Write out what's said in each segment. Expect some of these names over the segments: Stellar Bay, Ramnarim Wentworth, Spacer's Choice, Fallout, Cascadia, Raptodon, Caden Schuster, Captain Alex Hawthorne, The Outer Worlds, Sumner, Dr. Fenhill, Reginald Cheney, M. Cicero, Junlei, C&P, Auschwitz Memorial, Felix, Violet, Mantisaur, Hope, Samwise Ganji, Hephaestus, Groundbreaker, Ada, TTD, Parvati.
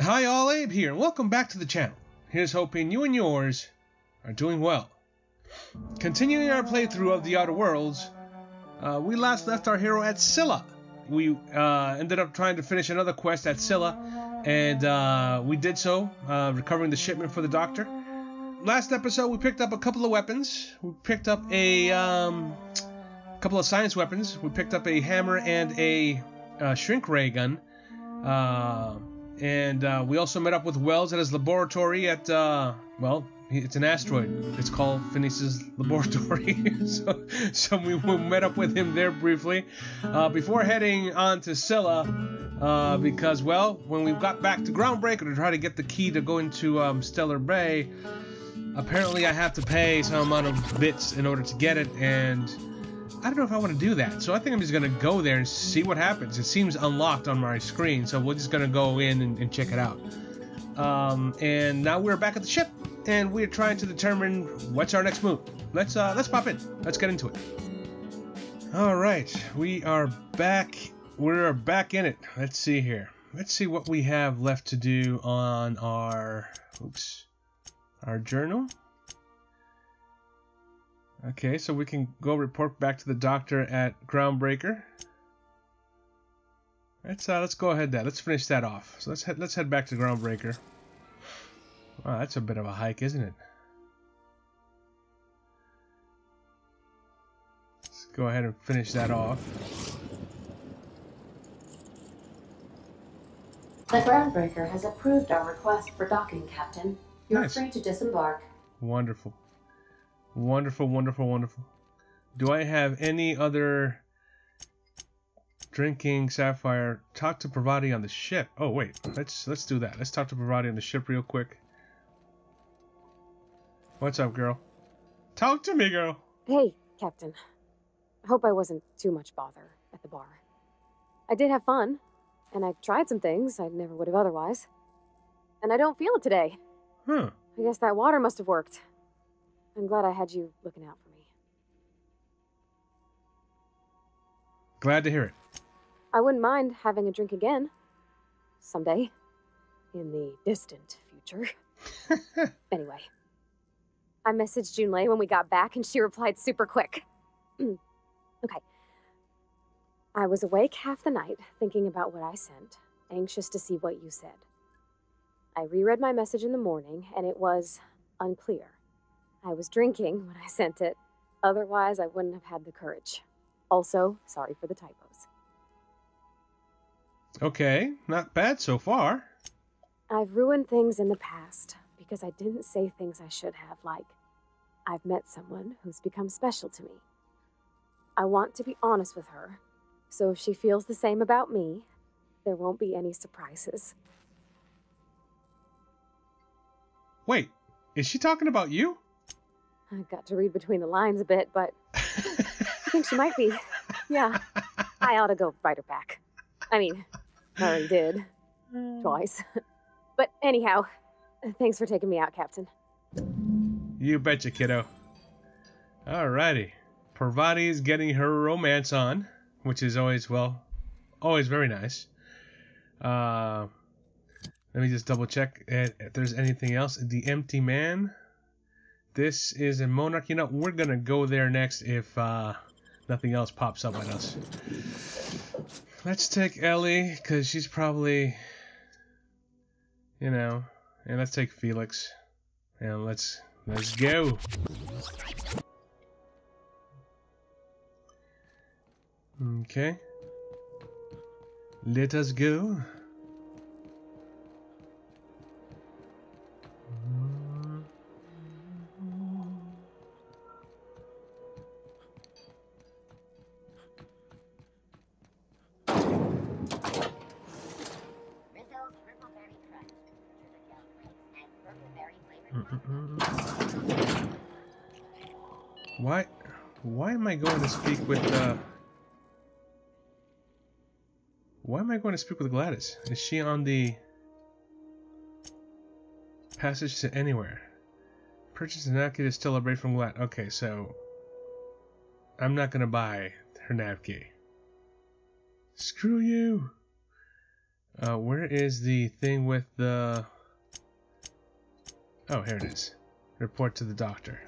Hi all, Abe here. Welcome back to the channel. Here's hoping you and yours are doing well. Continuing our playthrough of The Outer Worlds, we last left our hero at Scylla. We ended up trying to finish another quest at Scylla, and we did so, recovering the shipment for the doctor. Last episode, we picked up a couple of weapons. We picked up a couple of science weapons. We picked up a hammer and a shrink ray gun. And we also met up with Wells at his laboratory at, well, it's an asteroid. It's called Phineas's Laboratory. so we met up with him there briefly before heading on to Scylla because, well, when we got back to Groundbreaker to try to get the key to go into Stellar Bay, apparently I have to pay some amount of bits in order to get it, and I don't know if I want to do that, so I think I'm just going to go there and see what happens. It seems unlocked on my screen, so we're just going to go in and check it out. And now we're back at the ship, and we're trying to determine what's our next move. Let's pop in. Let's get into it. All right, we are back. We're back in it. Let's see here. Let's see what we have left to do on our, oops, our journal. Okay, so we can go report back to the doctor at Groundbreaker. Let's go ahead that. Let's finish that off. So let's head back to Groundbreaker. Wow, that's a bit of a hike, isn't it? Let's go ahead and finish that off. The Groundbreaker has approved our request for docking, Captain. You're nice. Free to disembark. Wonderful. Wonderful, wonderful, wonderful. Do I have any other drinking sapphire? Talk to Parvati on the ship. Oh wait, let's do that. Let's talk to Parvati on the ship real quick. What's up, girl? Talk to me, girl. Hey, Captain. I hope I wasn't too much bother at the bar. I did have fun, and I tried some things I never would have otherwise. And I don't feel it today. Huh. I guess that water must have worked. I'm glad I had you looking out for me. Glad to hear it. I wouldn't mind having a drink again. Someday. In the distant future. Anyway. I messaged Junlei when we got back and she replied super quick. Okay. I was awake half the night thinking about what I sent, anxious to see what you said. I reread my message in the morning and it was unclear. I was drinking when I sent it. Otherwise, I wouldn't have had the courage. Also, sorry for the typos. Okay, not bad so far. I've ruined things in the past because I didn't say things I should have, like, I've met someone who's become special to me. I want to be honest with her, so if she feels the same about me, there won't be any surprises. Wait, is she talking about you? I got to read between the lines a bit, but I think she might be. Yeah, I ought to go write her back. I mean, I already did. Twice. But anyhow, thanks for taking me out, Captain. You betcha, kiddo. Alrighty. Parvati's getting her romance on, which is always, well, always very nice. Let me just double check if there's anything else. The Empty Man. This is a Monarch. You know, we're going to go there next if nothing else pops up on us. Let's take Ellie, because she's probably, you know, and let's take Felix. And let's go. Okay. Let us go. Why am I going to speak with Gladys? Is she on the passage to anywhere? Purchase a napkin to celebrate from Gladys. Okay, so I'm not going to buy her napkin. Screw you. Where is the thing with the... Oh, here it is. Report to the doctor.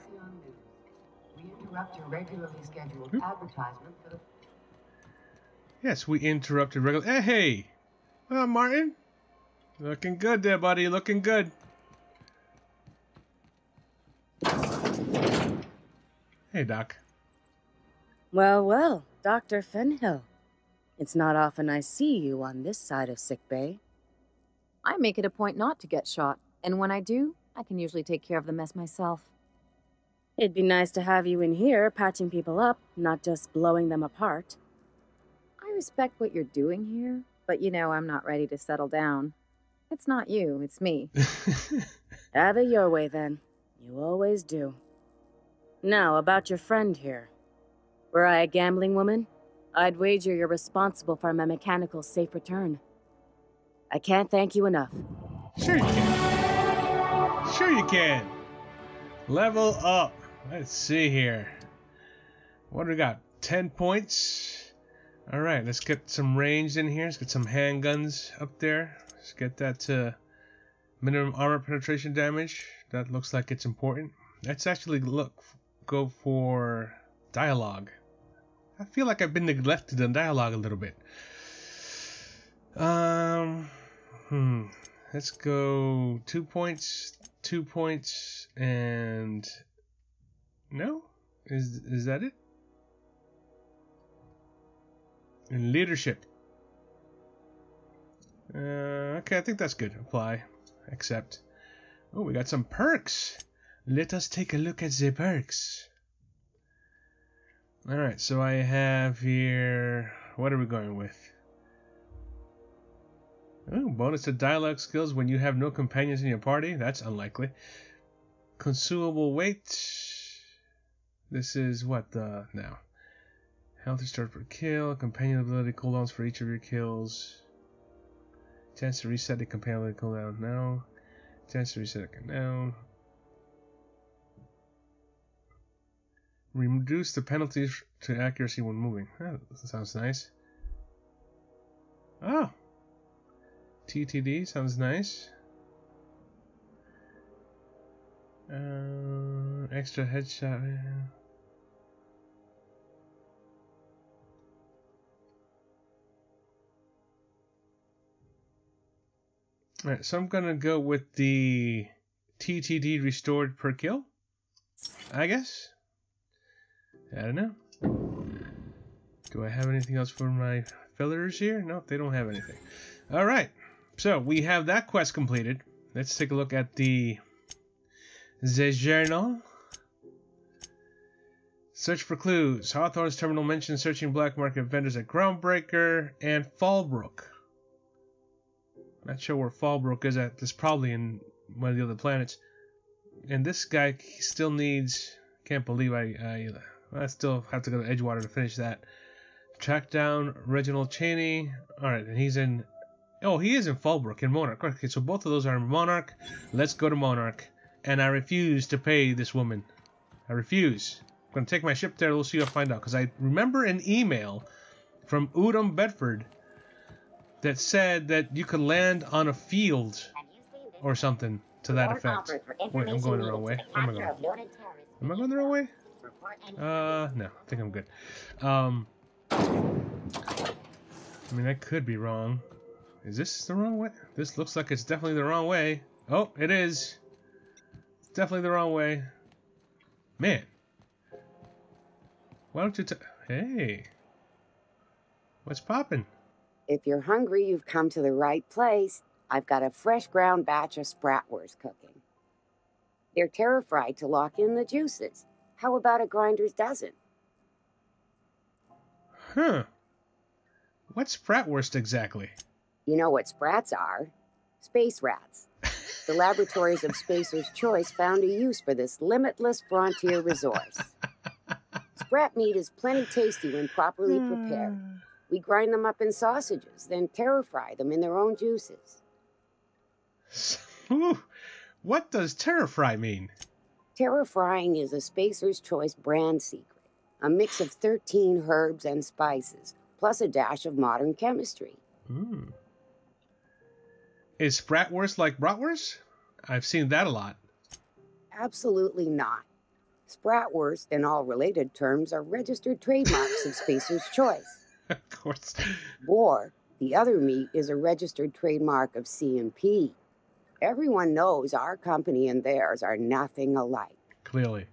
We interrupt your regularly scheduled advertisement for the... Yes, we interrupted regular... Hey! What up, Martin? Looking good there, buddy. Looking good. Hey, Doc. Well, well, Dr. Fenhill. It's not often I see you on this side of sickbay. I make it a point not to get shot, and when I do, I can usually take care of the mess myself. It'd be nice to have you in here patching people up, not just blowing them apart. I respect what you're doing here, but you know I'm not ready to settle down. It's not you, it's me. Have it your way, then. You always do. Now, about your friend here. Were I a gambling woman, I'd wager you're responsible for my mechanical's safe return. I can't thank you enough. Sure you can. Sure you can. Level up. Let's see here. What do we got? 10 points. All right, let's get some range in here. Let's get some handguns up there. Let's get that to minimum armor penetration damage. That looks like it's important. Let's actually go for dialogue. I feel like I've been neglected in dialogue a little bit. Let's go 2 points, 2 points, and no? Is that it? And leadership. Okay, I think that's good. Apply. Accept. Oh, we got some perks. Let us take a look at the perks. Alright, so I have here... What are we going with? Oh, bonus to dialogue skills when you have no companions in your party. That's unlikely. Consumable weight. This is what the... Now. Health restored per kill. Companion ability cooldowns for each of your kills. Chance to reset the companion ability cooldown now. Chance to reset it now. Reduce the penalties to accuracy when moving. That sounds nice. Oh! TTD sounds nice. Extra headshot. Alright, so I'm gonna go with the TTD restored per kill, I guess. I don't know. Do I have anything else for my fillers here? Nope, they don't have anything. Alright, so we have that quest completed. Let's take a look at the journal. Search for clues. Hawthorne's terminal mentions searching black market vendors at Groundbreaker and Fallbrook. Not sure where Fallbrook is at. It's probably in one of the other planets. And this guy still needs... Can't believe I still have to go to Edgewater to finish that. Track down Reginald Cheney. Alright, and he's in... Oh, he is in Fallbrook, in Monarch. Okay, so both of those are in Monarch. Let's go to Monarch. And I refuse to pay this woman. I refuse. I'm going to take my ship there. We'll see if I find out. Because I remember an email from Udom Bedford that said that you could land on a field or something to that effect. Wait, I'm going the wrong way. Where am I going? Am I going the wrong way? No, I think I'm good. I mean, I could be wrong. Is this the wrong way? This looks like it's definitely the wrong way. Oh, it is. Definitely the wrong way. Man. Why don't you Hey. What's poppin'? If you're hungry, you've come to the right place. I've got a fresh ground batch of Spratwurst cooking. They're terrified to lock in the juices. How about a grinder's dozen? Huh. What's Spratwurst exactly? You know what Sprats are. Space rats. The laboratories of Spacer's Choice found a use for this limitless frontier resource. Sprat meat is plenty tasty when properly prepared. We grind them up in sausages, then terrify them in their own juices. What does terrify mean? Terrafrying is a Spacer's Choice brand secret, a mix of 13 herbs and spices, plus a dash of modern chemistry. Mm. Is Spratwurst like Bratwurst? I've seen that a lot. Absolutely not. Spratwurst and all related terms are registered trademarks of Spacer's Choice. Of course. Boar, the other meat, is a registered trademark of C&P. Everyone knows our company and theirs are nothing alike. Clearly.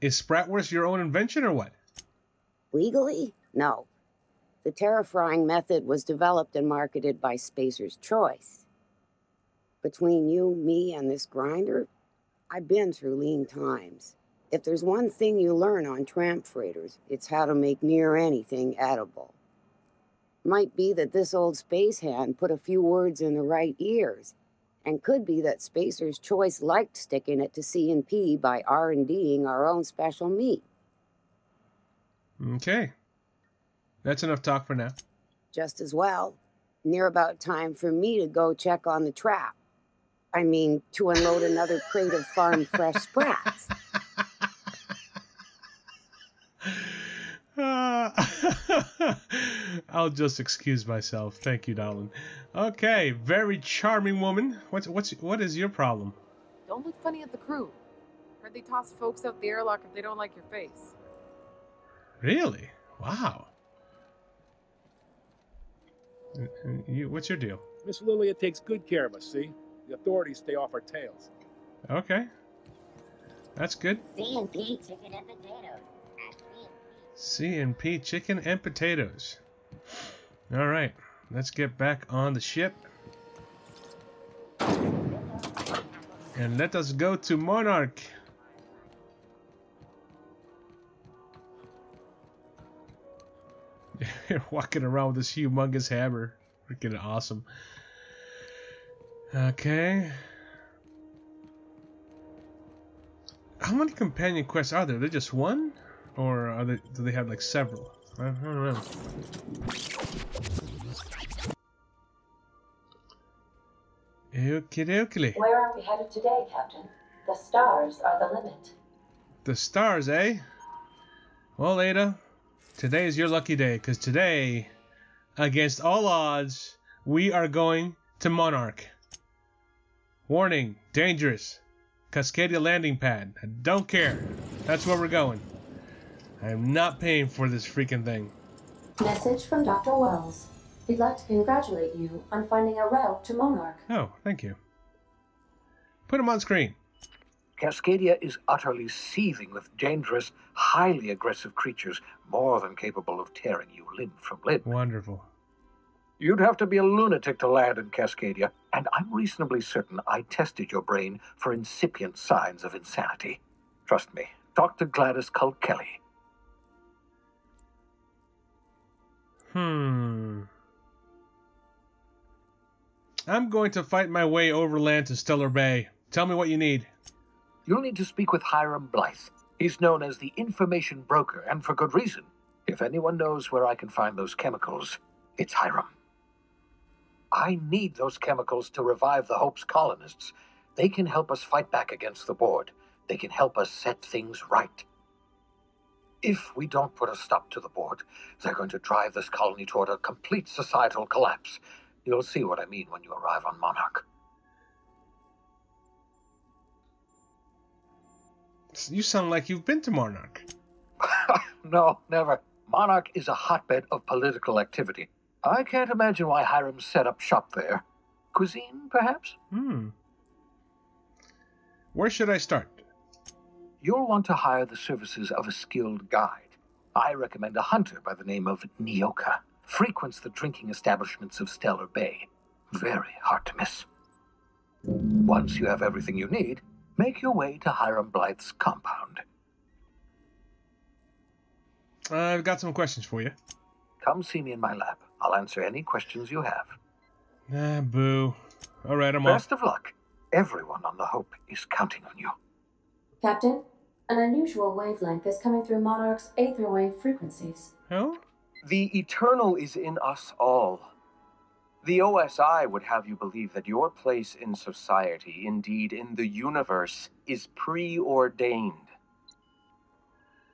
Is Spratwurst your own invention or what? Legally? No. The terror-frying method was developed and marketed by Spacer's Choice. Between you, me, and this grinder, I've been through lean times. If there's one thing you learn on tramp freighters, it's how to make near anything edible. Might be that this old space hand put a few words in the right ears, and could be that Spacer's Choice liked sticking it to C&P by R&Ding our own special meat. Okay. That's enough talk for now. Just as well. Near about time for me to go check on the trap. I mean, to unload another crate of farm fresh sprats. I'll just excuse myself. Thank you, darling. Okay, very charming woman. What is your problem? Don't look funny at the crew. Heard they toss folks out the airlock if they don't like your face. Really? Wow. What's your deal? Miss Lilia takes good care of us, see? The authorities stay off our tails. Okay. That's good. C&P chicken and potatoes. C&P chicken and potatoes. Alright, let's get back on the ship. And let us go to Monarch. You're walking around with this humongous hammer. Freaking awesome. Okay. How many companion quests are there? They're just one? Or are they, do they have like several? I don't know. Okie dokie. Where are we headed today, Captain? The stars are the limit. The stars, eh? Well, Ada, today is your lucky day, because today, against all odds, we are going to Monarch. Warning, dangerous. Cascadia landing pad. I don't care. That's where we're going. I am not paying for this freaking thing. Message from Dr. Wells. We'd like to congratulate you on finding a route to Monarch. Oh, thank you. Put him on screen. Cascadia is utterly seething with dangerous, highly aggressive creatures, more than capable of tearing you limb from limb. Wonderful. You'd have to be a lunatic to land in Cascadia, and I'm reasonably certain I tested your brain for incipient signs of insanity. Trust me, Dr. Gladys Culkelly. I'm going to fight my way overland to Stellar Bay. Tell me what you need. You'll need to speak with Hiram Blythe. He's known as the information broker, and for good reason. If anyone knows where I can find those chemicals, it's Hiram. I need those chemicals to revive the Hope's colonists. They can help us fight back against the board. They can help us set things right. If we don't put a stop to the board, they're going to drive this colony toward a complete societal collapse. You'll see what I mean when you arrive on Monarch. You sound like you've been to Monarch. No, never. Monarch is a hotbed of political activity. I can't imagine why Hiram set up shop there. Cuisine, perhaps? Hmm. Where should I start? You'll want to hire the services of a skilled guide. I recommend a hunter by the name of Nyoka. Frequents the drinking establishments of Stellar Bay. Very hard to miss. Once you have everything you need, make your way to Hiram Blythe's compound. I've got some questions for you. Come see me in my lab. I'll answer any questions you have. Ah, boo. All right, I'm off. Best of luck. Everyone on the Hope is counting on you. Captain, an unusual wavelength is coming through Monarch's aether wave frequencies. Huh? The eternal is in us all. The OSI would have you believe that your place in society, indeed in the universe, is preordained.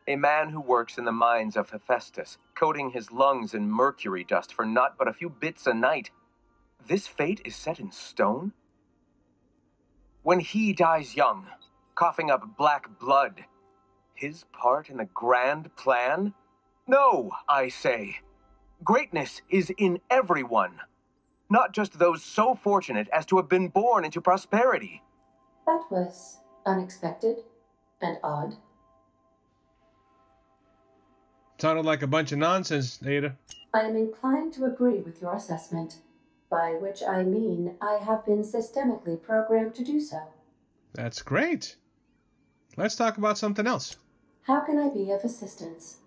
a man who works in the mines of Hephaestus, coating his lungs in mercury dust for naught but a few bits a night. This fate is set in stone? When he dies young, coughing up black blood, his part in the grand plan? No, I say. Greatness is in everyone, not just those so fortunate as to have been born into prosperity. That was unexpected and odd. Sounded like a bunch of nonsense, Ada. I am inclined to agree with your assessment, by which I mean I have been systemically programmed to do so. That's great. Let's talk about something else. How can I be of assistance?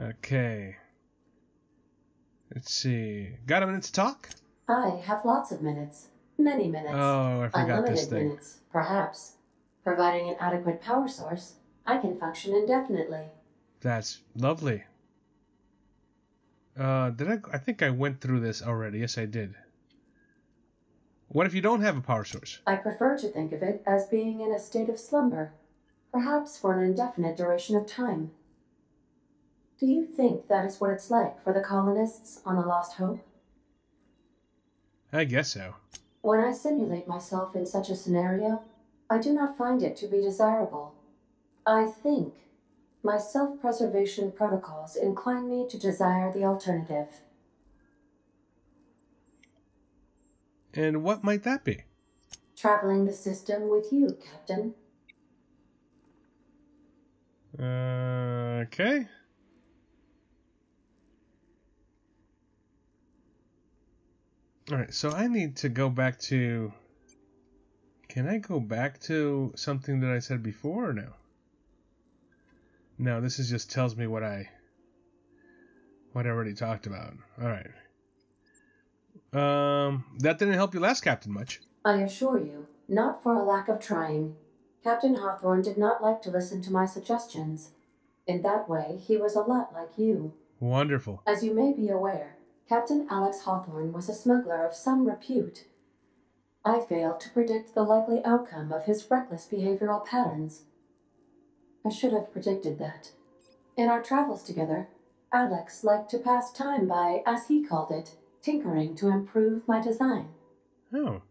Okay. Let's see. Got a minute to talk? I have lots of minutes. Many minutes. Oh, I forgot unlimited this thing. Minutes, perhaps. Providing an adequate power source, I can function indefinitely. That's lovely. I think I went through this already. Yes, I did. What if you don't have a power source? I prefer to think of it as being in a state of slumber, perhaps for an indefinite duration of time. Do you think that is what it's like for the colonists on A Lost Hope? I guess so. When I simulate myself in such a scenario, I do not find it to be desirable. I think my self-preservation protocols incline me to desire the alternative. And what might that be? Traveling the system with you, Captain. Okay. Alright, so I need to go back to... Can I go back to something that I said before or no? No, this is just tells me what I already talked about. Alright. That didn't help you last Captain much. I assure you, not for a lack of trying. Captain Hawthorne did not like to listen to my suggestions. In that way, he was a lot like you. Wonderful. As you may be aware, Captain Alex Hawthorne was a smuggler of some repute. I failed to predict the likely outcome of his reckless behavioral patterns. I should have predicted that. In our travels together, Alex liked to pass time by, as he called it, tinkering to improve my design. Oh.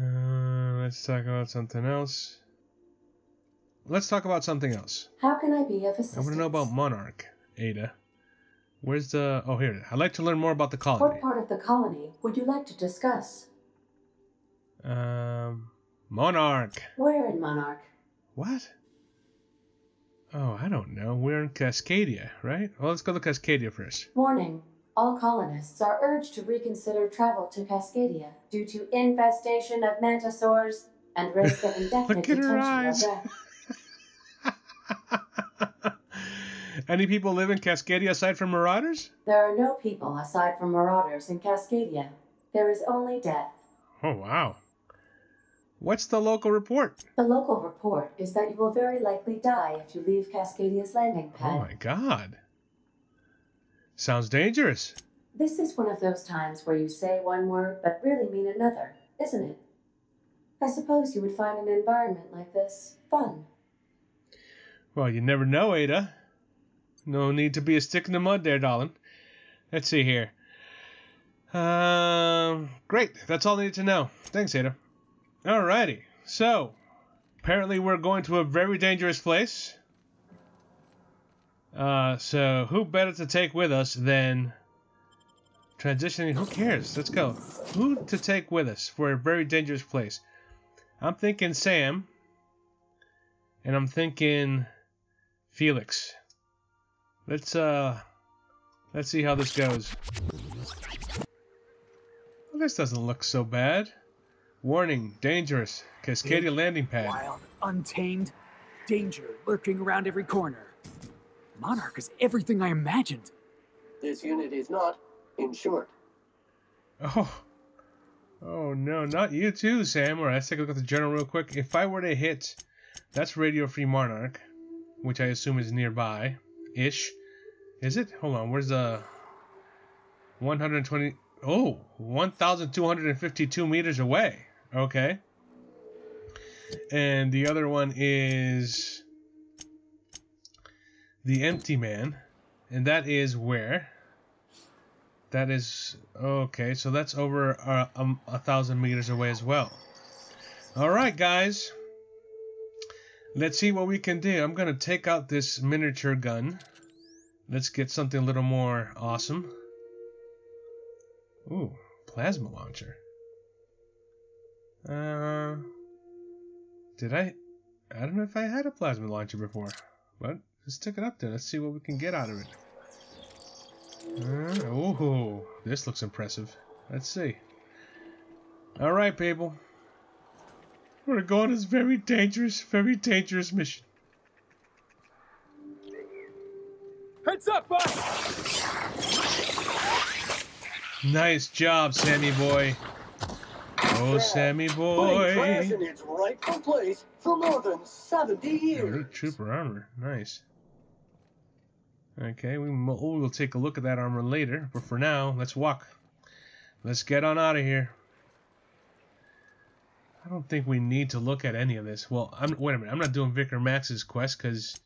Let's talk about something else. How can I be of assistance? I want to know about Monarch. Ada. Where's the... Oh, here. I'd like to learn more about the colony. What part of the colony would you like to discuss? Monarch. Where in Monarch? What? Oh, I don't know. We're in Cascadia, right? Well, let's go to Cascadia first. Warning. All colonists are urged to reconsider travel to Cascadia due to infestation of mantisaurs and risk of indefinite detention of death. Any people live in Cascadia aside from marauders? There are no people aside from marauders in Cascadia. There is only death. Oh, wow. What's the local report? The local report is that you will very likely die if you leave Cascadia's landing pad. Oh, my God. Sounds dangerous. This is one of those times where you say one word but really mean another, isn't it? I suppose you would find an environment like this fun. Well, you never know, Ada. No need to be a stick in the mud there, darling. Let's see here. Great. That's all I need to know. Thanks, Ada. Alrighty. So, apparently we're going to a very dangerous place. So who better to take with us than... Transitioning... Who cares? Let's go. Who to take with us for a very dangerous place? I'm thinking Sam. And I'm thinking... Felix. Let's see how this goes. Well, this doesn't look so bad. Warning, dangerous. Cascadia landing pad. Wild, untamed, danger lurking around every corner. Monarch is everything I imagined. This unit is not insured. Oh. Oh no, not you too, Sam. Alright, let's take a look at the journal real quick. If I were to hit, that's Radio Free Monarch, which I assume is nearby. Ish. Is it? Hold on, where's the 120? Oh, 1,252 meters away. Okay. And the other one is the Empty Man. And that is where? That is... okay, so that's over 1,000 meters away as well. Alright, guys. Let's see what we can do. I'm going to take out this miniature gun. Let's get something a little more awesome. Ooh, plasma launcher. Did I? I don't know if I had a plasma launcher before. But let's stick it up there. Let's see what we can get out of it. Oh, this looks impressive. Let's see. Alright, people. We're going on this very dangerous mission. Heads up, boss! Nice job, Sammy boy. Oh, Sammy boy. Class in its rightful place for more than 70 years. Yeah, trooper armor. Nice. Okay, we'll take a look at that armor later, but for now, let's walk. Let's get on out of here. I don't think we need to look at any of this. Well, wait a minute. I'm not doing Vicar Max's quest because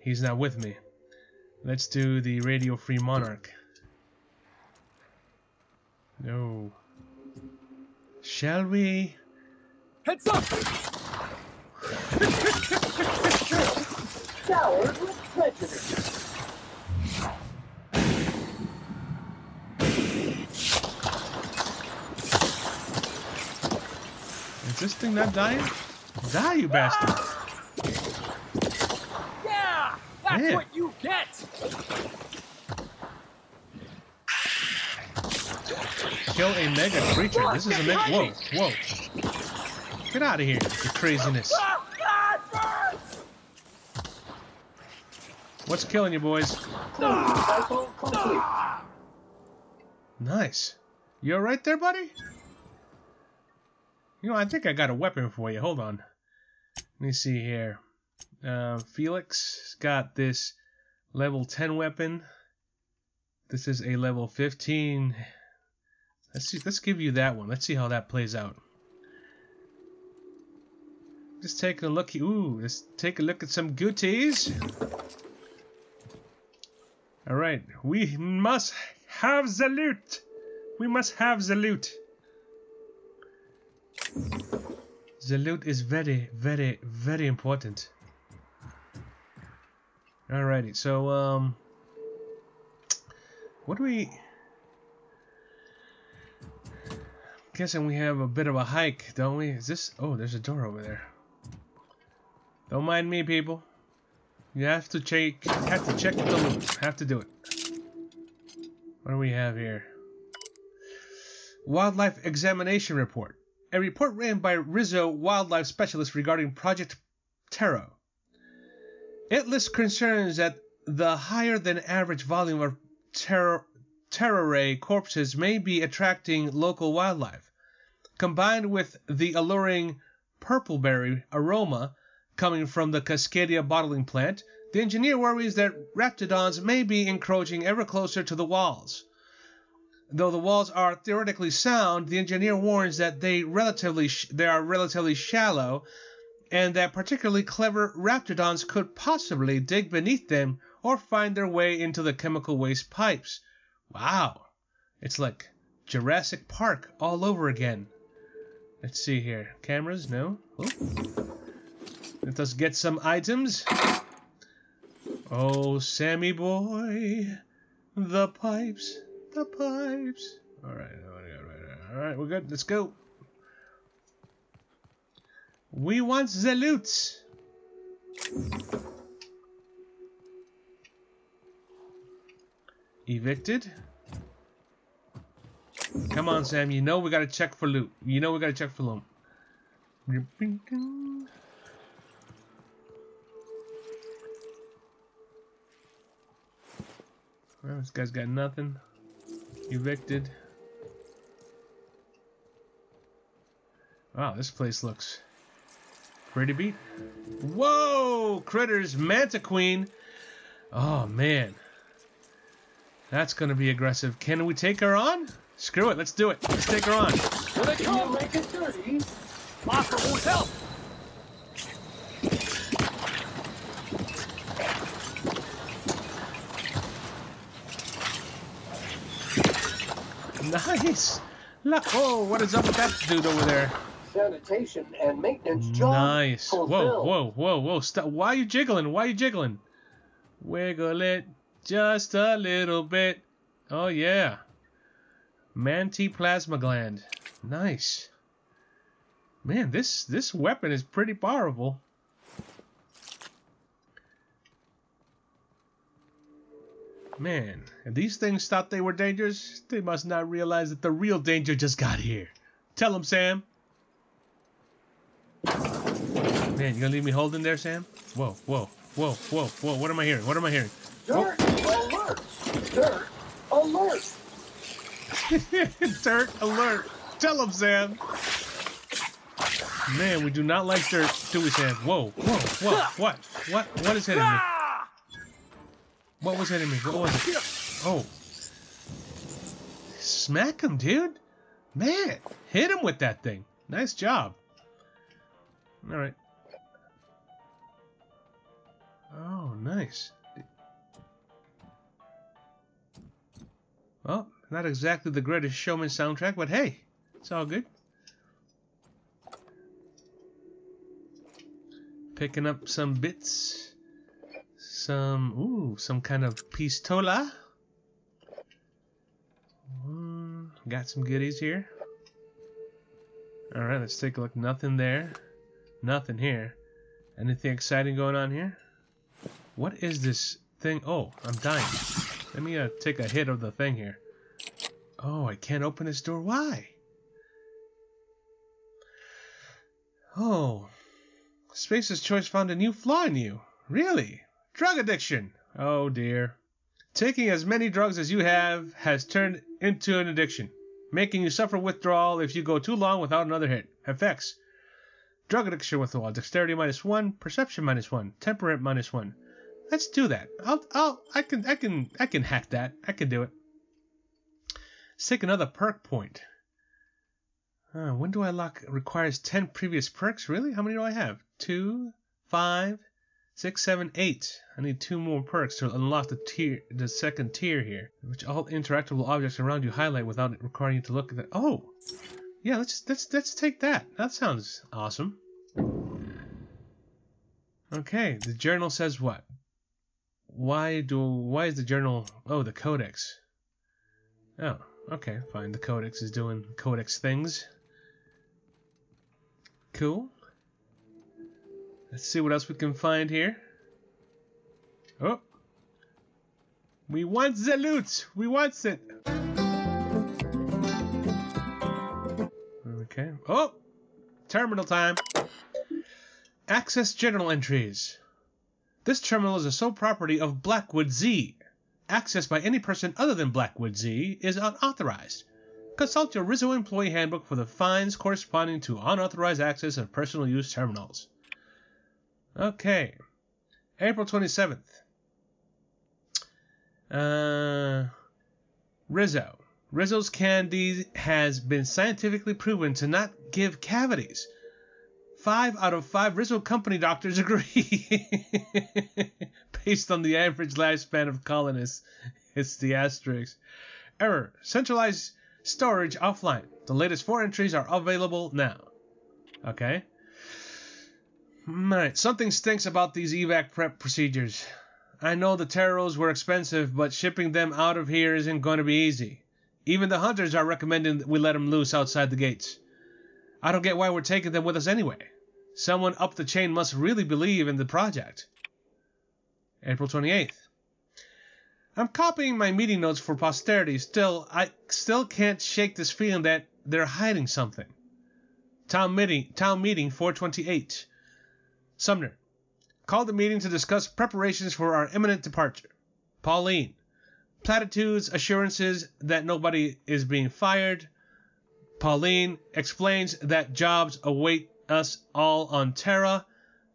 he's not with me. Let's do the Radio Free Monarch. No. Shall we? Heads up! Soured with prejudice. Is this thing not dying? Die, you bastard! Yeah! That's what you get! Kill a mega creature. This is a mega. Whoa, whoa. Get out of here, the craziness. What's killing you, boys? Nice. You alright there, buddy? You know, I think I got a weapon for you. Hold on. Let me see here. Felix got this level 10 weapon. This is a level 15. Let's see. Let's give you that one. Let's see how that plays out. Just take a look. Ooh, let's take a look at some goodies. All right, we must have the loot. We must have the loot. The loot is very important. Alrighty. So what do we? Guessing we have a bit of a hike, don't we? Is this? Oh, there's a door over there. Don't mind me, people. You have to check. Have to check the loot. Have to do it. What do we have here? Wildlife examination report. A report written by Rizzo, wildlife specialist, regarding Project Taro. It lists concerns that the higher than average volume of Taro corpses may be attracting local wildlife. Combined with the alluring purpleberry aroma coming from the Cascadia bottling plant, the engineer worries that Raptodons may be encroaching ever closer to the walls. Though the walls are theoretically sound, the engineer warns that they are relatively shallow, and that particularly clever Raptodons could possibly dig beneath them or find their way into the chemical waste pipes. Wow, it's like Jurassic Park all over again. Let's see here. Cameras? No. Ooh. Let us get some items. Oh, Sammy boy, the pipes, the pipes. All right, all right, we're good. Let's go. We want the loot. Evicted. Come on, Sam. You know we gotta check for loot. You know we gotta check for loot. Well, this guy's got nothing. Evicted. Wow, this place looks pretty beat. Whoa! Critters, Mantiqueen. Oh, man. That's going to be aggressive. Can we take her on? Screw it. Let's do it. Let's take her on. Will they come? Make it dirty. Offer won't help. Nice. Look, oh, what is up with that dude over there? Sanitation and maintenance job. Nice. Fulfilled. Whoa, whoa, whoa, whoa! Stop. Why are you jiggling? Why are you jiggling? Wiggle it just a little bit. Oh yeah. Manti plasma gland. Nice. Man, this weapon is pretty powerful. Man, if these things thought they were dangerous, they must not realize that the real danger just got here. Tell them, Sam. Man, you gonna leave me holding there, Sam? Whoa, whoa, whoa, whoa, whoa. What am I hearing? What am I hearing? Dirt alert! Dirt alert! Dirt alert! Tell them, Sam. Man, we do not like dirt, do we, Sam? Whoa, whoa, whoa. What is hitting me? What was hitting me? What was it? Oh. Smack him, dude. Man, hit him with that thing. Nice job. All right. Oh, nice. Well, not exactly the greatest showman soundtrack, but hey, it's all good. Picking up some bits. Some kind of pistola. Got some goodies here. All right, let's take a look. Nothing there. Nothing here. Anything exciting going on here? What is this thing? Oh, I'm dying. Let me take a hit of the thing here. Oh, I can't open this door. Why? Oh, Spacer's Choice found a new flaw in you. Really? Drug addiction. Oh dear. Taking as many drugs as you have has turned into an addiction, making you suffer withdrawal if you go too long without another hit. Effects. Drug addiction withdrawal. Dexterity -1, perception -1, temperament -1. Let's do that. I can hack that. I can do it. Let's take another perk point. When do I lock? It requires 10 previous perks. Really? How many do I have? 2, 5, 6, 7, 8. I need 2 more perks to unlock the second tier here, which all interactable objects around you highlight without it requiring you to look at it. Oh, yeah. Let's take that. That sounds awesome. Okay. The journal says what? Why is the journal? Oh, the codex. Oh, okay. Fine. The codex is doing codex things. Cool. Let's see what else we can find here. Oh. We want the loot. We want it. Okay. Oh. Terminal time. Access journal entries. This terminal is the sole property of Blackwood Z. Access by any person other than Blackwood Z is unauthorized. Consult your Rizzo employee handbook for the fines corresponding to unauthorized access of personal use terminals. Okay, April 27th. Rizzo. Rizzo's candy has been scientifically proven to not give cavities. 5 out of 5 Rizzo company doctors agree. Based on the average lifespan of colonists, it's the asterisk. Error. Centralized storage offline. The latest 4 entries are available now. Okay. Alright, something stinks about these evac prep procedures. I know the Taros were expensive, but shipping them out of here isn't going to be easy. Even the hunters are recommending that we let them loose outside the gates. I don't get why we're taking them with us anyway. Someone up the chain must really believe in the project. April 28th. I'm copying my meeting notes for posterity. I still can't shake this feeling that they're hiding something. Town meeting 428. Sumner. Called the meeting to discuss preparations for our imminent departure. Pauline. Platitudes, assurances that nobody is being fired. Pauline explains that jobs await us all on Terra.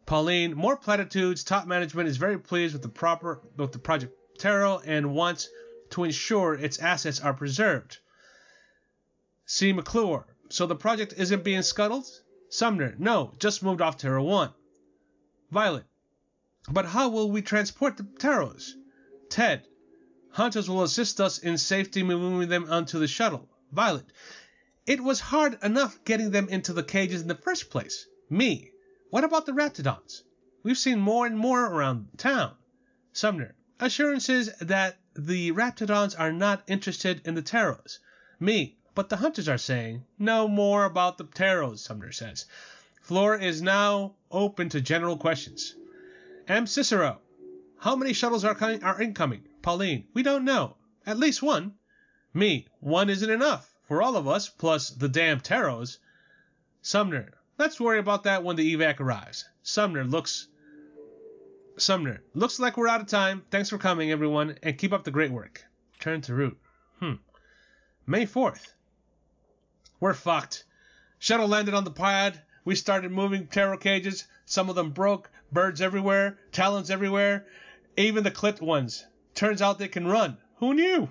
Pauline. More platitudes. Top management is very pleased with the project Terra and wants to ensure its assets are preserved. C. McClure. So the project isn't being scuttled? Sumner. No, just moved off Terra 1. Violet. But how will we transport the Taros? Ted. Hunters will assist us in safely moving them onto the shuttle. Violet. It was hard enough getting them into the cages in the first place. Me. What about the Raptodons? We've seen more and more around town. Sumner. Assurances that the Raptodons are not interested in the Taros. Me. But the hunters are saying, no more about the Taros, Sumner says. Floor is now open to general questions. M. Cicero. How many shuttles are incoming? Pauline. We don't know. At least one. Me. One isn't enough. For all of us, plus the damn Taros. Sumner. Let's worry about that when the evac arrives. Sumner, looks like we're out of time. Thanks for coming, everyone, and keep up the great work. Turn to route. May 4th. We're fucked. Shuttle landed on the pad. We started moving tarot cages. Some of them broke. Birds everywhere. Talons everywhere. Even the clipped ones. Turns out they can run. Who knew?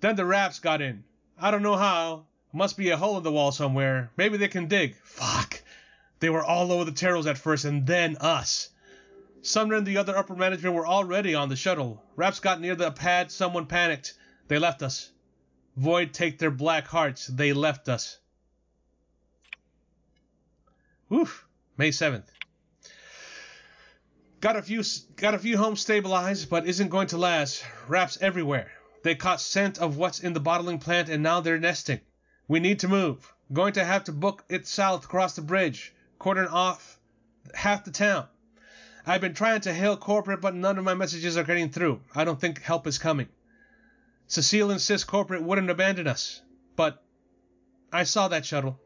Then the raps got in. I don't know how. Must be a hole in the wall somewhere. Maybe they can dig. Fuck. They were all over the Taros at first, and then us. Sumner and the other upper management were already on the shuttle. Raps got near the pad. Someone panicked. They left us. Void take their black hearts. They left us. Oof. May 7th. Got a few homes stabilized, but isn't going to last. Raps everywhere. They caught scent of what's in the bottling plant, and now they're nesting. We need to move. Going to have to book it south across the bridge, cordon off half the town. I've been trying to hail corporate, but none of my messages are getting through. I don't think help is coming. Cecile insists corporate wouldn't abandon us, but I saw that shuttle.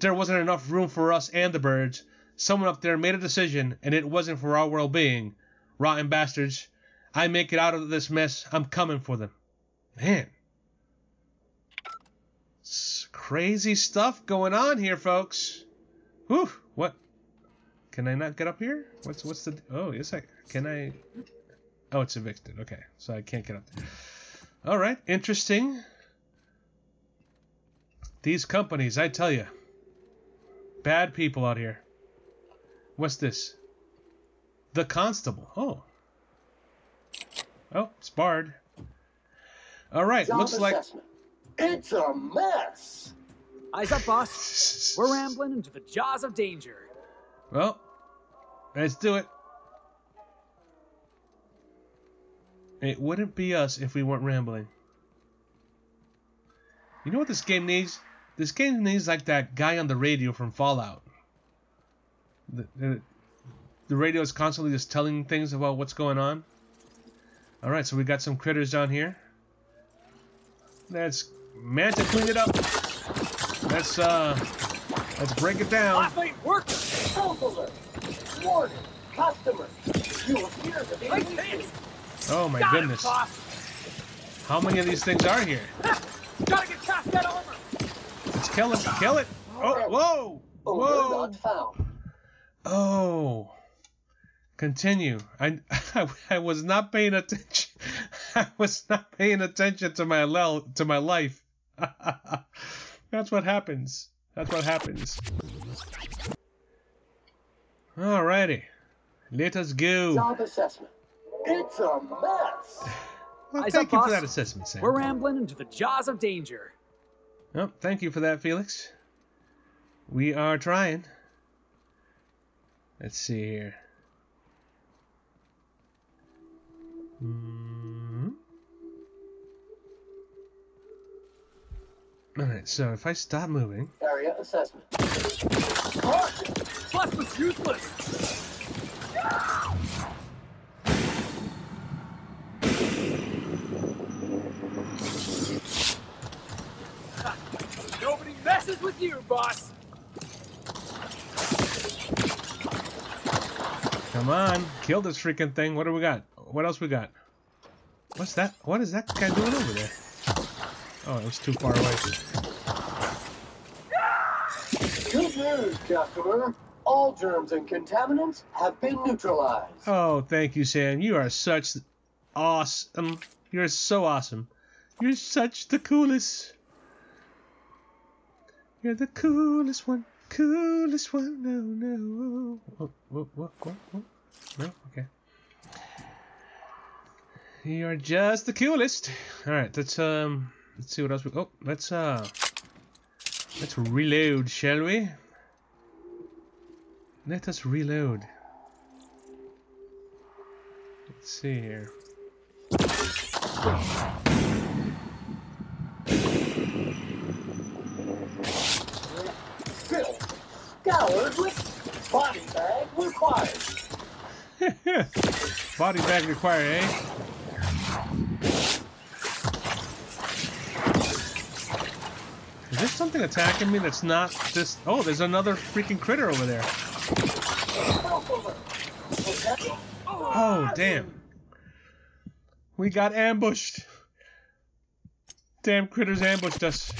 There wasn't enough room for us and the birds. Someone up there made a decision, and it wasn't for our well-being. Rotten bastards. I make it out of this mess. I'm coming for them. Man. It's crazy stuff going on here, folks. Whew. What? Can I not get up here? What's the... Oh, yes, I... Can I... Oh, it's evicted. Okay, so I can't get up there. All right, interesting. These companies, I tell you. Bad people out here. What's this? The Constable. Oh. Oh, it's barred. All right, looks like... It's a mess. Eyes up, boss. We're rambling into the jaws of danger. Well, let's do it. It wouldn't be us if we weren't rambling. You know what this game needs? This game needs like that guy on the radio from Fallout. The radio is constantly just telling things about what's going on. Alright, so we got some critters down here. Let's Mantiqueen it up. Let's break it down. Oh my goodness. How many of these things are here? Gotta get past that armor. Let's kill it. Kill it. Oh, whoa. Whoa. Oh. Continue. I was not paying attention. I was not paying attention to my life. That's what happens. That's what happens. Alrighty. Let us go. Job assessment. It's a mess. Well, thank you for that assessment, Sam. We're rambling into the jaws of danger. Oh, thank you for that, Felix. We are trying. Let's see here. Alright, so if I stop moving... Area assessment. Plus was useless! No! Nobody messes with you, boss! Come on, kill this freaking thing. What do we got? What else we got? What's that? What is that guy doing over there? Oh, it was too far away. Good news, customer. All germs and contaminants have been neutralized. Oh, thank you, Sam. You are such awesome. You're so awesome. You're such the coolest. You're the coolest one. Coolest one. No. What? No? Okay. You're just the coolest. All right, that's Let's see what else we... Oh, let's reload, shall we? Let us reload. Let's see here. Scoured with body bag required. Body bag required, eh? Is there something attacking me that's not just... Oh, there's another freaking critter over there. Oh, damn. We got ambushed. Damn critters ambushed us.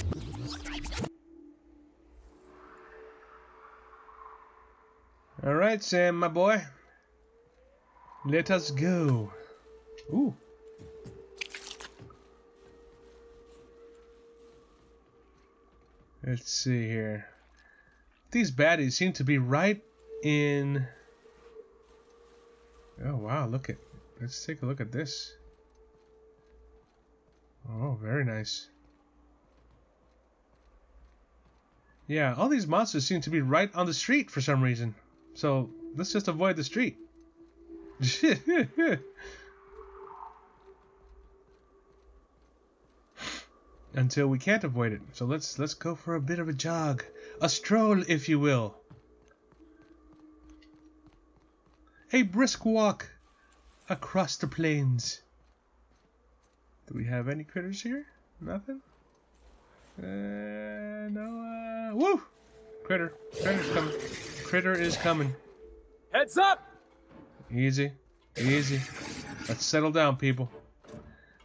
Alright, Sam, my boy. Let us go. Ooh. Let's see here. These baddies seem to be right in... Oh, wow, look at... Let's take a look at this. Oh, very nice. Yeah, all these monsters seem to be right on the street for some reason. So, let's just avoid the street. Until we can't avoid it. So let's go for a bit of a jog. A stroll, if you will. A brisk walk across the plains. Do we have any critters here? Nothing? No, woo! Critter. Critter's coming. Critter is coming. Heads up! Easy. Easy. Let's settle down, people.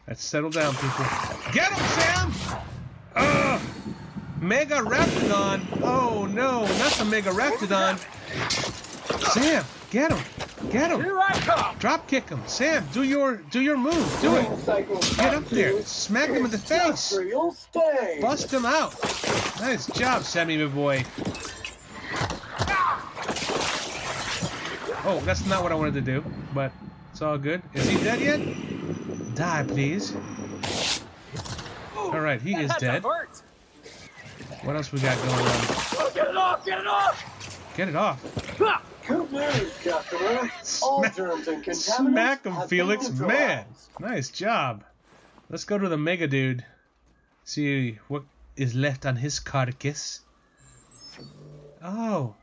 Let's settle down, people. Get him, Sam! Ugh! Mega Raptodon! Oh no, not the Mega Raptodon! Sam, get him! Get him! Here I come! Drop kick him! Sam, do your move! Do it! Get up there! Smack him in the face! Bust him out! Nice job, Sammy, my boy! Oh, that's not what I wanted to do, but it's all good. Is he dead yet? Die, please. Alright, he is dead. What else we got going on? Oh, get it off! Get it off! Get it off! Good news, customer. All germs and contaminants. Smack him, Felix. Man, nice job. Let's go to the mega dude. See what is left on his carcass. Oh,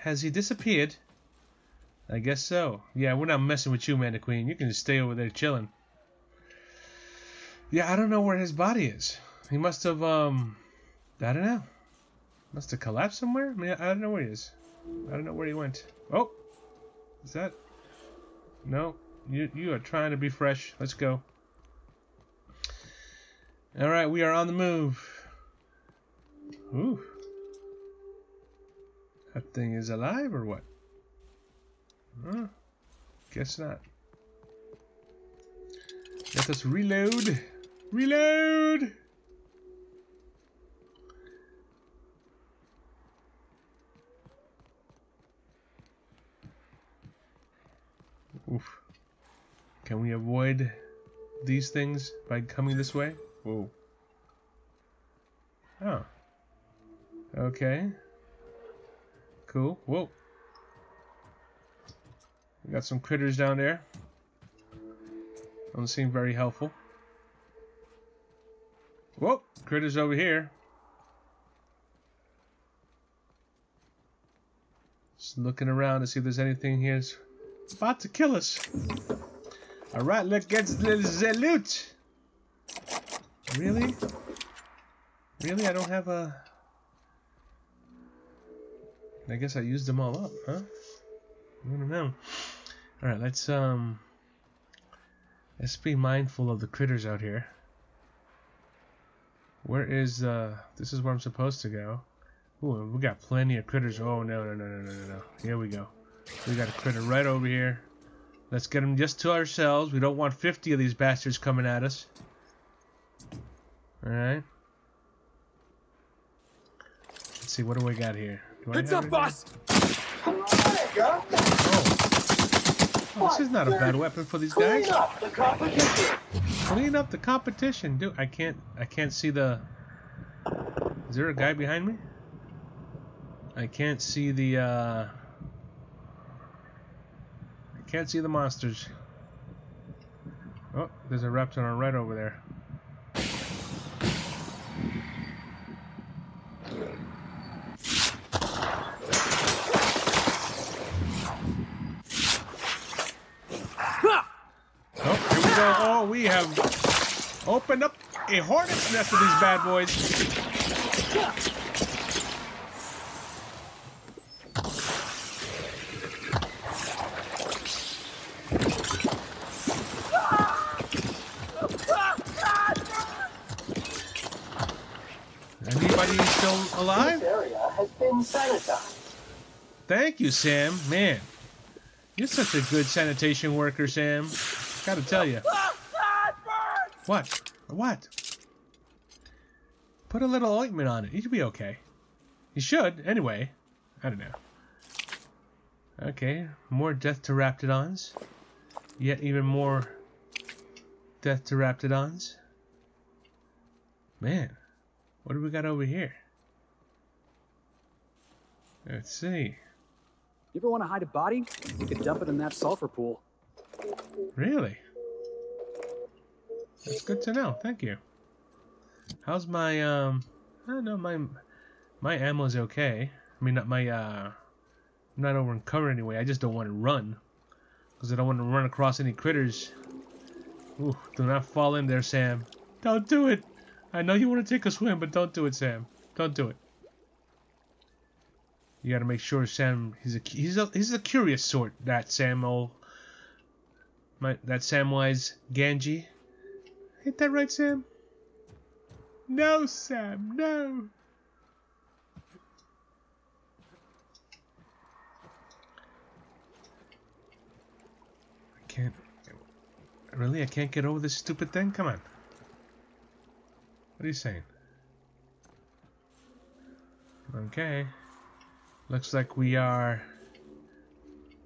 has he disappeared? I guess so. Yeah, we're not messing with you, Mantiqueen. You can just stay over there chilling. Yeah, I don't know where his body is. He must have, I don't know. Must have collapsed somewhere? I mean, I don't know where he is. I don't know where he went. Oh! Is that... No. You are trying to be fresh. Let's go. Alright, we are on the move. Ooh. That thing is alive or what? Huh? Guess not. Let us reload. Reload! Oof. Can we avoid these things by coming this way? Whoa. Oh. Okay. Cool. Whoa. We got some critters down there. Don't seem very helpful. Whoa! Critters over here. Just looking around to see if there's anything here. It's about to kill us. Alright, let's get the loot. Really? Really? I don't have a... I guess I used them all up, huh? I don't know. Alright, let's be mindful of the critters out here. Where is this is where I'm supposed to go. Ooh, we got plenty of critters. Oh no. Here we go. We got a critter right over here. Let's get them just to ourselves. We don't want 50 of these bastards coming at us. Alright. Let's see, what do we got here? It's up, boss! Oh. Oh, this is not a bad weapon for these guys. Clean up the competition. Clean up the competition, dude. I can't see the. Is there a guy behind me? I can't see the. I can't see the monsters. Oh, there's a Raptodon right over there. Oh, we have opened up a hornet's nest with these bad boys. Anybody still alive? This area has been sanitized. Thank you, Sam. Man, you're such a good sanitation worker, Sam. Gotta tell you. What? What? Put a little ointment on it. You should be okay. You should, anyway. I don't know. Okay, more death to Raptodons. Yet even more death to Raptodons. Man, what do we got over here? Let's see. You ever want to hide a body? You could dump it in that sulfur pool. Really? That's good to know. Thank you. How's my I don't know, my ammo's okay. I mean, not my I'm not over in cover anyway. I just don't want to run because I don't want to run across any critters. Ooh, do not fall in there, Sam. Don't do it. I know you want to take a swim, but don't do it, Sam. Don't do it. You got to make sure Sam. He's a curious sort. That Sam old. That Samwise Ganji. Hit that right, Sam? No, Sam, no! I can't... Really? I can't get over this stupid thing? Come on. What are you saying? Okay. Looks like we are...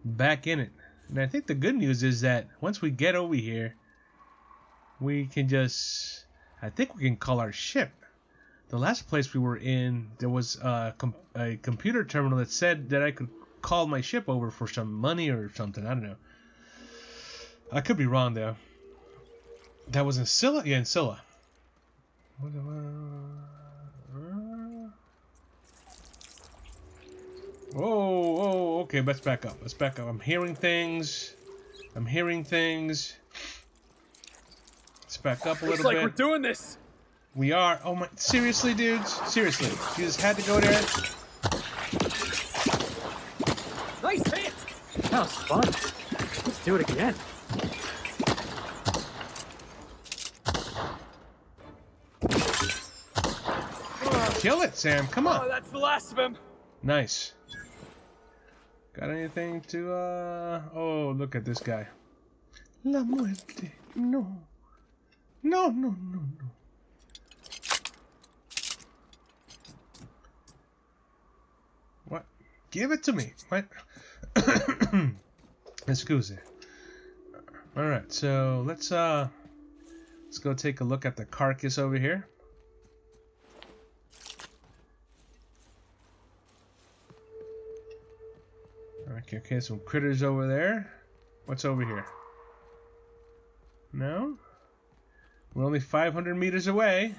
back in it. And I think the good news is that once we get over here... we can just, I think we can call our ship. The last place we were in, there was a computer terminal that said that I could call my ship over for some money or something. I don't know. I could be wrong, though. That was in Scylla? Yeah, in Scylla. Whoa, okay, let's back up. Let's back up. I'm hearing things. I'm hearing things. Back up a little bit. It's like we're doing this. We are. Oh my! Seriously, dudes. Seriously, you just had to go there. Nice hit. That was fun. Let's do it again. Kill it, Sam. Come on. Oh, that's the last of him. Nice. Got anything to? Oh, look at this guy. La muerte. No. No, no, no, no. What? Give it to me. What? Excuse me. All right, so let's go take a look at the carcass over here. Okay, some critters over there. What's over here? No? We're only 500 meters away.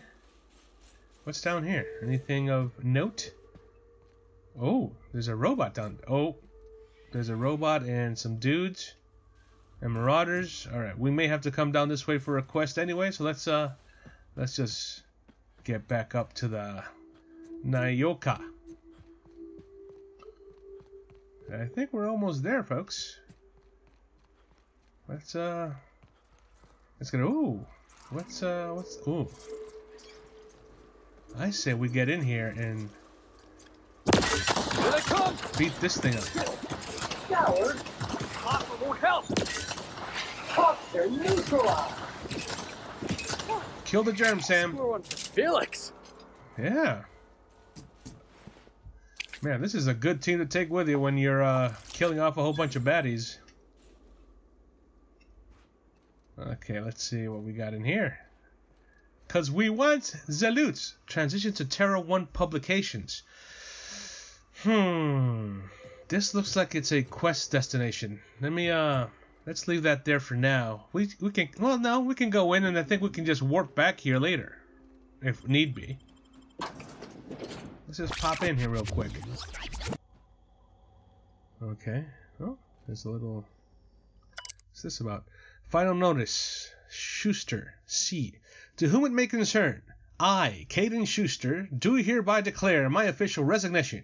What's down here? Anything of note? Oh, there's a robot down. Oh, there's a robot and some dudes and marauders. All right, we may have to come down this way for a quest anyway. So let's just get back up to the Nyoka. I think we're almost there, folks. Let's go. Ooh. What's, ooh. I say we get in here and beat this thing up. Scoured. Hopper won't help. Hopper neutralized. Kill the germ, Sam. Felix. Yeah. Man, this is a good team to take with you when you're killing off a whole bunch of baddies. Okay, let's see what we got in here. Because we want the loot. Transition to Terra 1 Publications. This looks like it's a quest destination. Let me, let's leave that there for now. We can, well, no, we can go in and I think we can just warp back here later. If need be. Let's just pop in here real quick. Okay. Oh, there's a little... What's this about? Final notice. Schuster, C. To whom it may concern, I, Caden Schuster, do hereby declare my official resignation.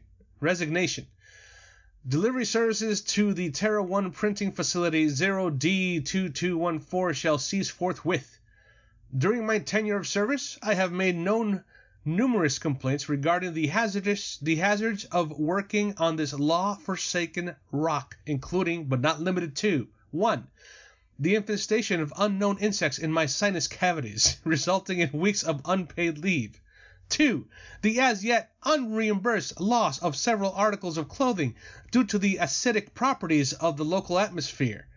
Delivery services to the Terra 1 printing facility 0D2214 shall cease forthwith. During my tenure of service, I have made known numerous complaints regarding the hazards of working on this law-forsaken rock, including, but not limited to, 1. The infestation of unknown insects in my sinus cavities, resulting in weeks of unpaid leave. 2. The as-yet unreimbursed loss of several articles of clothing due to the acidic properties of the local atmosphere.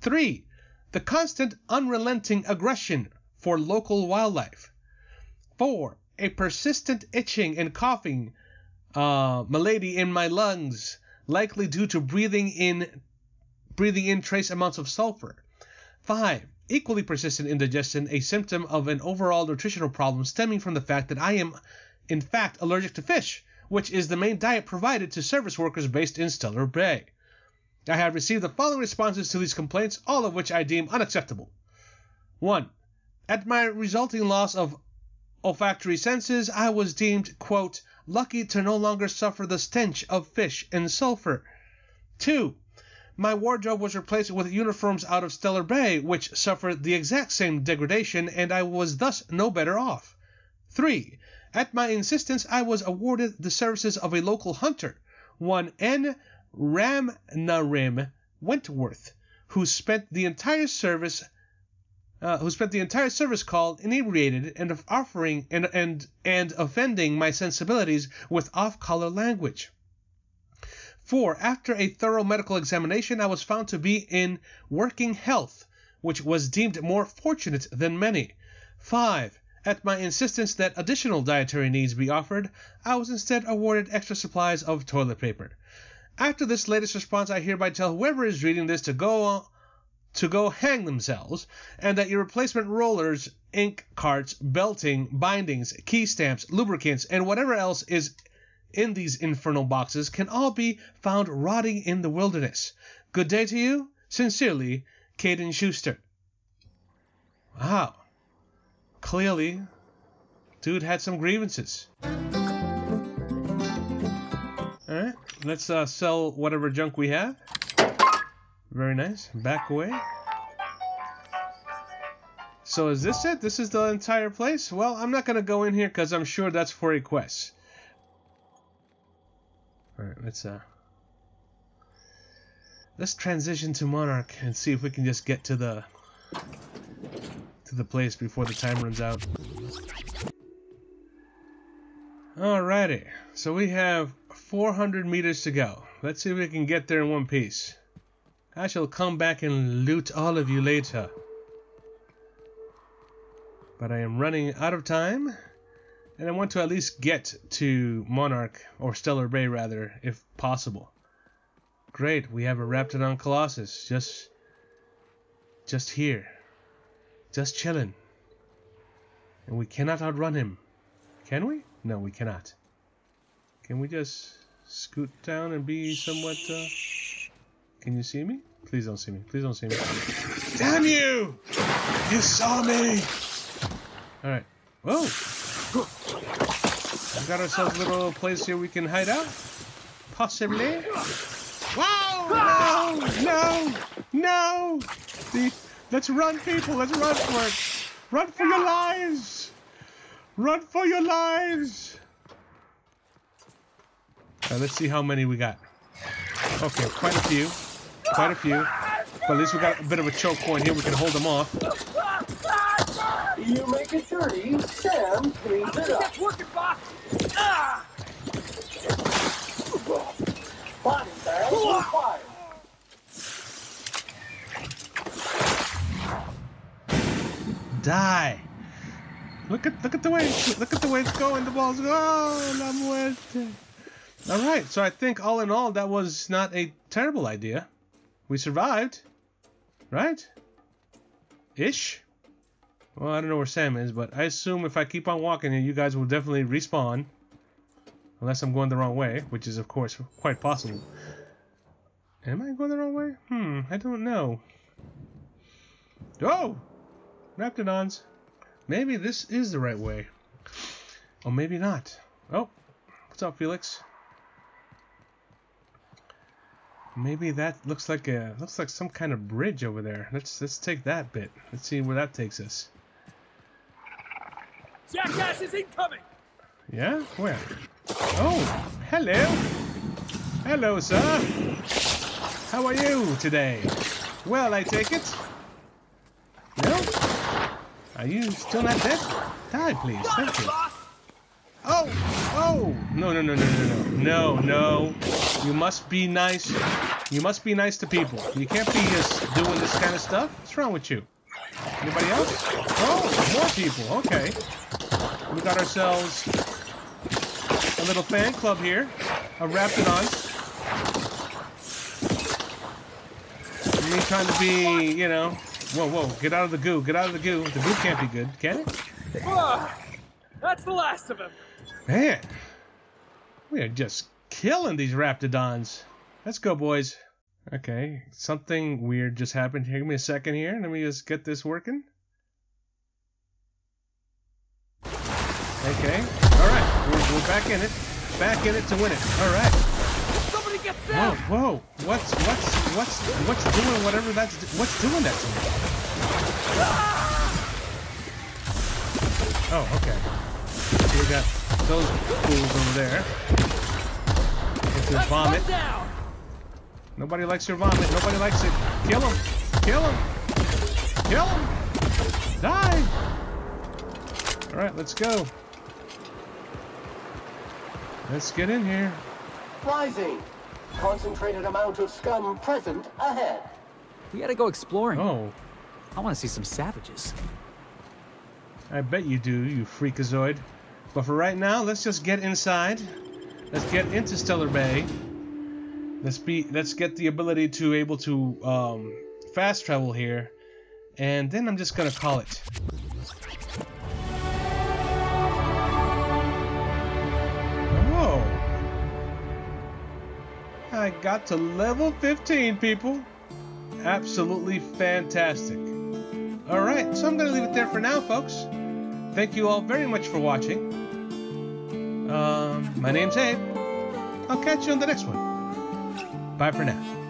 3. The constant unrelenting aggression for local wildlife. 4. A persistent itching and coughing, malady in my lungs, likely due to breathing in trace amounts of sulfur. 5. Equally persistent indigestion, a symptom of an overall nutritional problem stemming from the fact that I am, in fact, allergic to fish, which is the main diet provided to service workers based in Stellar Bay. I have received the following responses to these complaints, all of which I deem unacceptable. 1. At my resulting loss of olfactory senses, I was deemed, quote, lucky to no longer suffer the stench of fish and sulfur. 2. My wardrobe was replaced with uniforms out of Stellar Bay, which suffered the exact same degradation, and I was thus no better off. 3. At my insistence, I was awarded the services of a local hunter, one N. Ramnarim Wentworth, who spent the entire service call inebriated and of offering and offending my sensibilities with off-color language. 4. After a thorough medical examination, I was found to be in working health, which was deemed more fortunate than many. 5. At my insistence that additional dietary needs be offered, I was instead awarded extra supplies of toilet paper. After this latest response, I hereby tell whoever is reading this to go hang themselves, and that your replacement rollers, ink carts, belting, bindings, key stamps, lubricants, and whatever else is in these infernal boxes can all be found rotting in the wilderness. Good day to you. Sincerely, Caden Schuster. Wow. Clearly, dude had some grievances. Alright, let's sell whatever junk we have. Very nice. Back away. So is this it? This is the entire place? Well, I'm not going to go in here because I'm sure that's for a quest. Alright, let's transition to Monarch and see if we can just get to the place before the time runs out. Alrighty. So we have 400 meters to go. Let's see if we can get there in one piece. I shall come back and loot all of you later. But I am running out of time, and I want to at least get to Monarch, or Stellar Bay rather, if possible. Great, we have a Raptodon Colossus just here. Just chillin'. And we cannot outrun him. Can we? No, we cannot. Can we just scoot down and be somewhat... Can you see me? Please don't see me. Please don't see me. Damn you! You saw me! Alright. Whoa! We got ourselves a little place here we can hide out. Possibly. Wow! No! No! No! Let's run, people! Let's run for it! Run for your lives! Run for your lives! Alright, let's see how many we got. Okay, quite a few. Quite a few. But at least we got a bit of a choke point here. We can hold them off. You make it dirty. Sam cleans it up. Working, box. Ah! Body bags on fire. die. Look at the way it's going. The ball's going. Oh, la muerte. All right, so I think all in all that was not a terrible idea. We survived, right? Ish. Well, I don't know where Sam is, but I assume if I keep on walking here, you guys will definitely respawn. Unless I'm going the wrong way, which is, of course, quite possible. Am I going the wrong way? I don't know. Oh! Raptodons. Maybe this is the right way. Or maybe not. Oh, what's up, Felix? Maybe that looks like some kind of bridge over there. Let's take that bit. Let's see where that takes us. Jackass is incoming! Yeah? Where? Oh, hello! Hello, sir! How are you today? Well, I take it. No? Are you still not dead? Die, please. Thank you. Oh! Oh! No, no, no, no, no, no. No, no. You must be nice. You must be nice to people. You can't be just doing this kind of stuff. What's wrong with you? Anybody else? Oh, more people. Okay. We got ourselves a little fan club here. A Raptodon. Me trying to be, you know... Whoa, whoa. Get out of the goo. Get out of the goo. The goo can't be good, can it? That's the last of them. Man. We are just killing these Raptodons. Let's go, boys. Okay. Something weird just happened here. Give me a second here. Let me just get this working. Okay. All right. We're back in it. Back in it to win it. All right. Somebody gets down. Whoa, whoa. What's doing whatever that's doing that to me? Oh, okay. So we got those fools over there. It's your vomit. Nobody likes your vomit. Nobody likes it. Kill him. Kill him. Kill him. Die. All right, let's go. Let's get in here. Rising. Concentrated amount of scum present ahead. We gotta go exploring. Oh. I want to see some savages. I bet you do, you freakazoid. But for right now, let's just get inside. Let's get into Stellar Bay. Let's get the ability to able to fast travel here. And then I'm just gonna call it. I got to level 15, people. Absolutely fantastic. Alright, so I'm going to leave it there for now, folks. Thank you all very much for watching. My name's Abe. I'll catch you on the next one. Bye for now.